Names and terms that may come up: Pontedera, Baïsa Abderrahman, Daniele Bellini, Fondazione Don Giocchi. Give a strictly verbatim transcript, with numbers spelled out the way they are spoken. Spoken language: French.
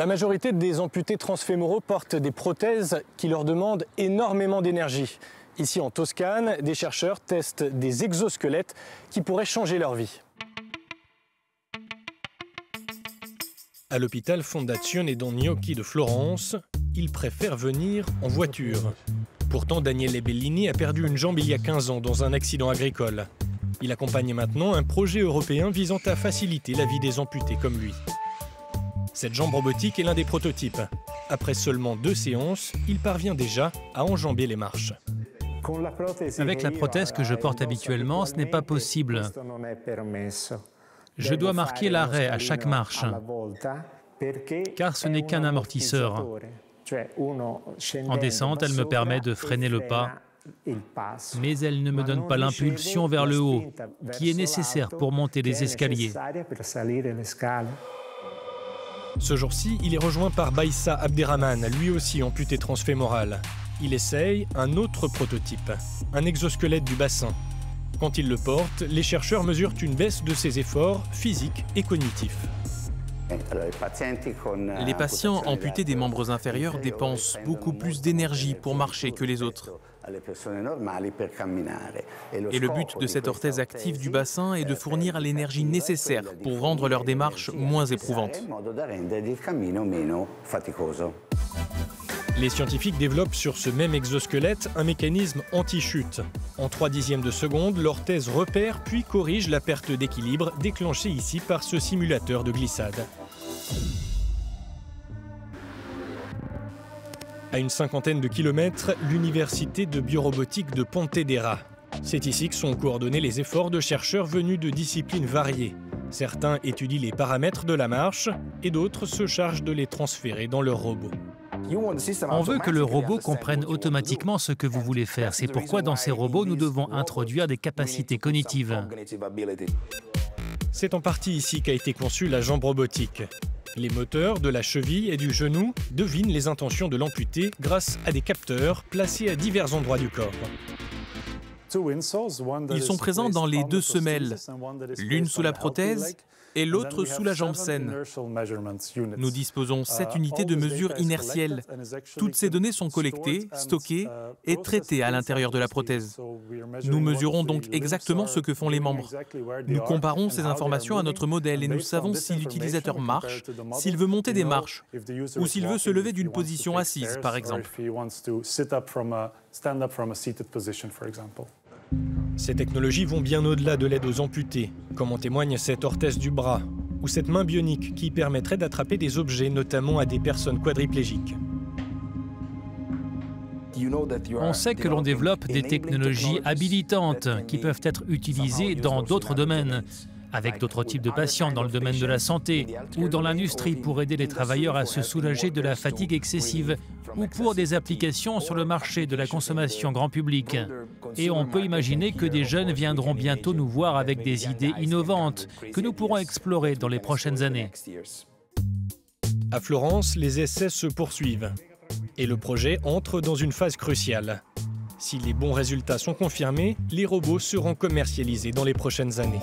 La majorité des amputés transfémoraux portent des prothèses qui leur demandent énormément d'énergie. Ici en Toscane, des chercheurs testent des exosquelettes qui pourraient changer leur vie. À l'hôpital Fondazione Don Giocchi de Florence, ils préfèrent venir en voiture. Pourtant, Daniele Bellini a perdu une jambe il y a quinze ans dans un accident agricole. Il accompagne maintenant un projet européen visant à faciliter la vie des amputés comme lui. Cette jambe robotique est l'un des prototypes. Après seulement deux séances, il parvient déjà à enjamber les marches. Avec la prothèse que je porte habituellement, ce n'est pas possible. Je dois marquer l'arrêt à chaque marche, car ce n'est qu'un amortisseur. En descente, elle me permet de freiner le pas, mais elle ne me donne pas l'impulsion vers le haut, qui est nécessaire pour monter les escaliers. Ce jour-ci, il est rejoint par Baïsa Abderrahman, lui aussi amputé transfémoral. Il essaye un autre prototype, un exosquelette du bassin. Quand il le porte, les chercheurs mesurent une baisse de ses efforts physiques et cognitifs. Les patients amputés des membres inférieurs dépensent beaucoup plus d'énergie pour marcher que les autres. Et le but de cette orthèse active du bassin est de fournir l'énergie nécessaire pour rendre leur démarche moins éprouvante. Les scientifiques développent sur ce même exosquelette un mécanisme anti-chute. En trois dixièmes de seconde, l'orthèse repère puis corrige la perte d'équilibre déclenchée ici par ce simulateur de glissade. À une cinquantaine de kilomètres, l'université de biorobotique de Pontedera. C'est ici que sont coordonnés les efforts de chercheurs venus de disciplines variées. Certains étudient les paramètres de la marche et d'autres se chargent de les transférer dans leur robot. On veut que le robot comprenne automatiquement ce que vous voulez faire. C'est pourquoi dans ces robots, nous devons introduire des capacités cognitives. C'est en partie ici qu'a été conçue la jambe robotique. Les moteurs de la cheville et du genou devinent les intentions de l'amputé grâce à des capteurs placés à divers endroits du corps. Ils sont présents dans les deux semelles, l'une sous la prothèse et l'autre sous la jambe saine. Nous disposons de sept unités de mesure inertielle. Toutes ces données sont collectées, stockées et traitées à l'intérieur de la prothèse. Nous mesurons donc exactement ce que font les membres. Nous comparons ces informations à notre modèle et nous savons si l'utilisateur marche, s'il veut monter des marches ou s'il veut se lever d'une position assise, par exemple. Ces technologies vont bien au-delà de l'aide aux amputés, comme en témoigne cette orthèse du bras ou cette main bionique qui permettrait d'attraper des objets, notamment à des personnes quadriplégiques. On sait que l'on développe des technologies habilitantes qui peuvent être utilisées dans d'autres domaines, avec d'autres types de patients dans le domaine de la santé ou dans l'industrie pour aider les travailleurs à se soulager de la fatigue excessive ou pour des applications sur le marché de la consommation grand public. Et on peut imaginer que des jeunes viendront bientôt nous voir avec des idées innovantes que nous pourrons explorer dans les prochaines années. À Florence, les essais se poursuivent et le projet entre dans une phase cruciale. Si les bons résultats sont confirmés, les robots seront commercialisés dans les prochaines années.